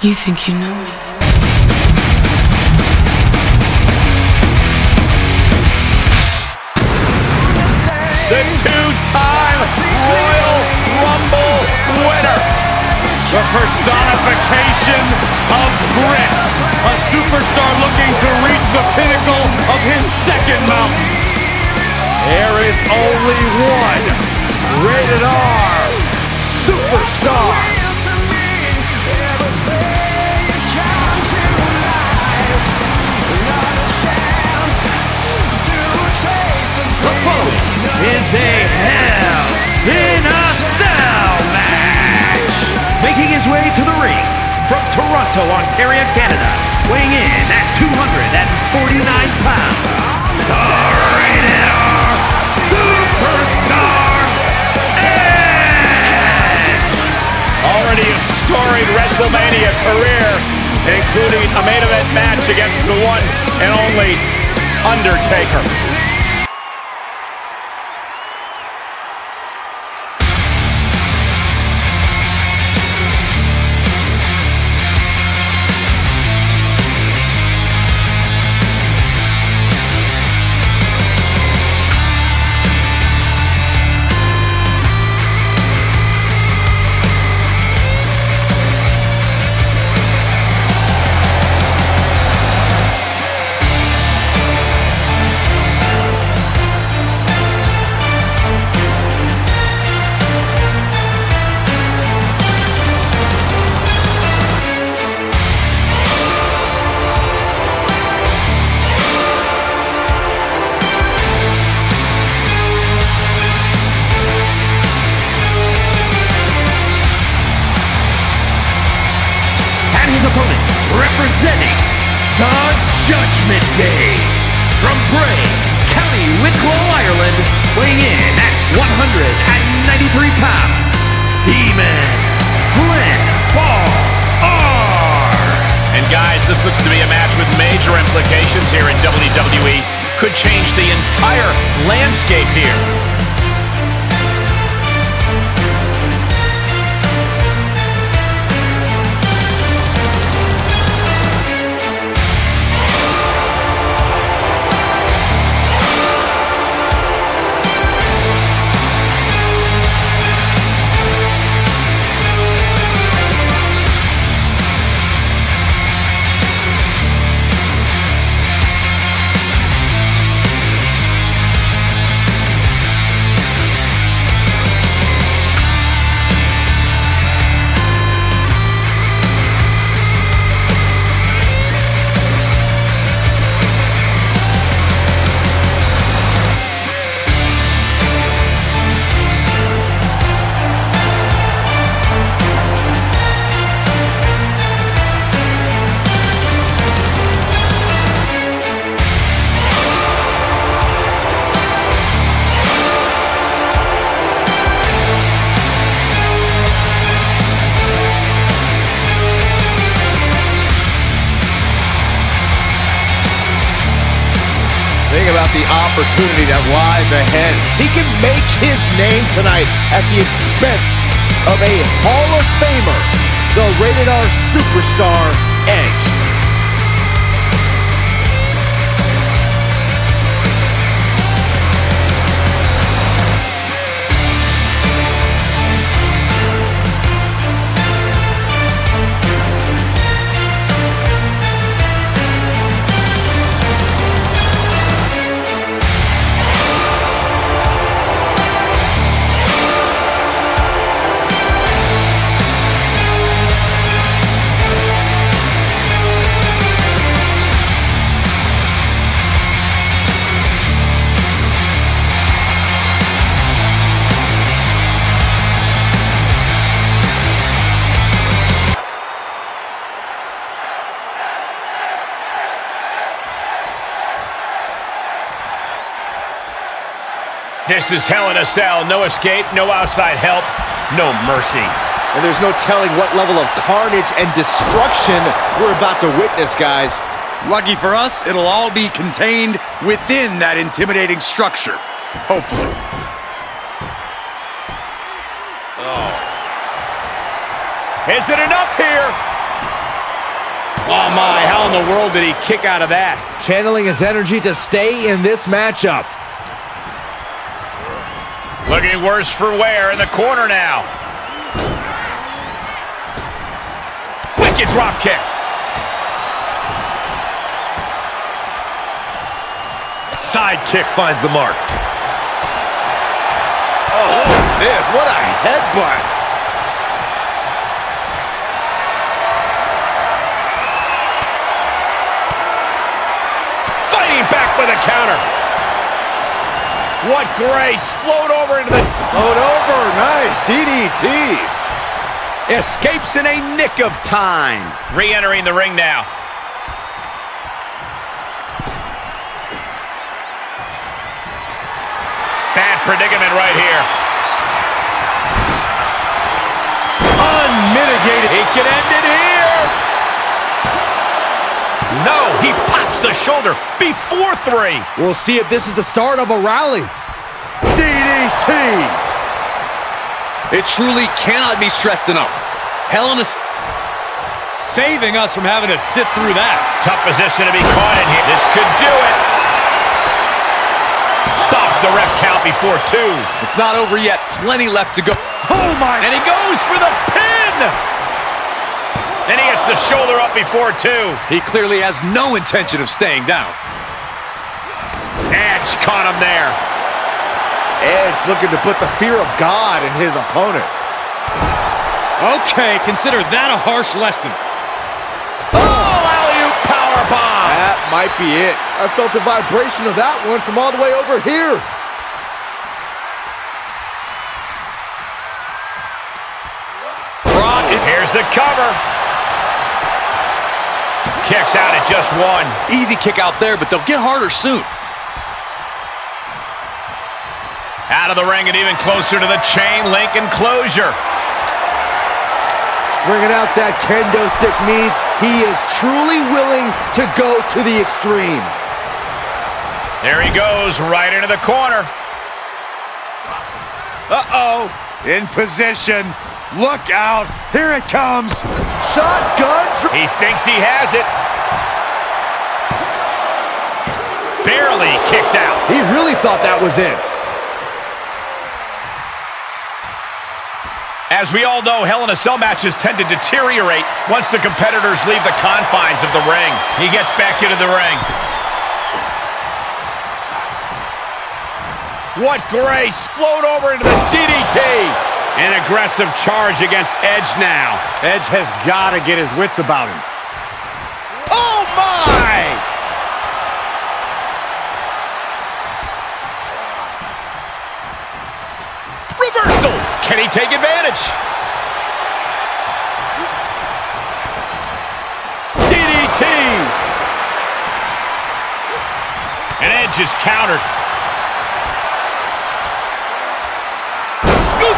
You think you know me? The two-time Royal Rumble winner, the personification of grit, a superstar looking to reach the pinnacle of his second mountain. There is only one Rated-R Superstar. The following is a Hell in a Cell match. Making his way to the ring from Toronto, Ontario, Canada, weighing in at 249 pounds, the Rated-R Superstar Edge. Already a storied WrestleMania career, including a main event match against the one and only Undertaker. Representing the Judgment Day from Bray, County Wicklow, Ireland, weighing in at 193 pounds, Demon Finn Balor. And guys, this looks to be a match with major implications here in WWE. Could change the entire landscape here. The opportunity that lies ahead. He can make his name tonight at the expense of a Hall of Famer, the Rated-R Superstar Edge. This is Hell in a Cell. No escape, no outside help, no mercy. And there's no telling what level of carnage and destruction we're about to witness, guys. Lucky for us, it'll all be contained within that intimidating structure. Hopefully. Oh. Is it enough here? Oh my, how in the world did he kick out of that? Channeling his energy to stay in this matchup. Looking worse for wear in the corner now. Wicked drop kick. Side kick finds the mark. Oh, this, what a headbutt. Back with a counter. What grace. Float over, nice DDT. Escapes in a nick of time. Re-entering the ring now. Bad predicament right here. Unmitigated. He can end it here. No, he pops the shoulder before three. We'll see if this is the start of a rally. DDT. It truly cannot be stressed enough. Hell in a Cell saving us from having to sit through that. Tough position to be caught in here. This could do it. Stops the ref count before two. It's not over yet. Plenty left to go. Oh my. And he goes for the pin. And he gets the shoulder up before two. He clearly has no intention of staying down. Edge caught him there. Edge looking to put the fear of God in his opponent. Okay, consider that a harsh lesson. Oh, alley-oop powerbomb. That might be it. I felt the vibration of that one from all the way over here. Brought, and here's the cover. Kicks out at just one. Easy kick out there, but they'll get harder soon. Out of the ring and even closer to the chain link enclosure. Bringing out that kendo stick means he is truly willing to go to the extreme. There he goes, right into the corner. Uh-oh. In position. Look out. Here it comes. Shotgun. He thinks he has it. Barely kicks out. He really thought that was it. As we all know, Hell in a Cell matches tend to deteriorate once the competitors leave the confines of the ring. He gets back into the ring. What grace. Float over into the DDT. An aggressive charge against Edge now. Edge has got to get his wits about him. Oh, my! Reversal! Can he take advantage? DDT! And Edge is countered.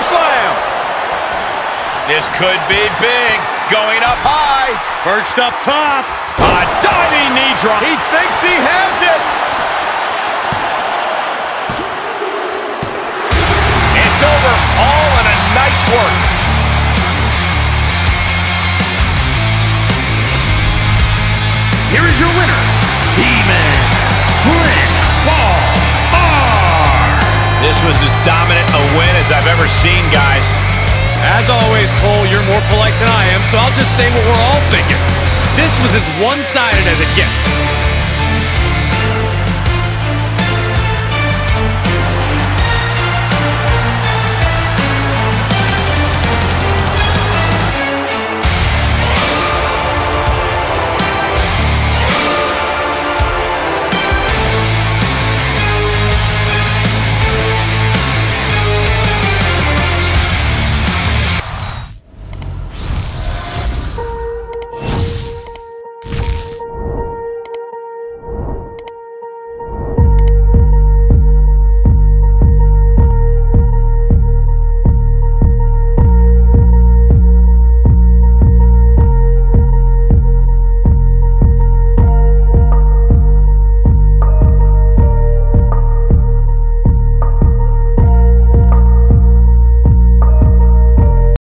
Slam. This could be big. Going up high. Perched up top. A diving knee drop. He thinks he has it. It's over. All in a nice work. Here is your winner, Demon Finn Balor. This was his dominant a win as I've ever seen, guys. As always, Cole, you're more polite than I am, so I'll just say what we're all thinking. This was as one-sided as it gets.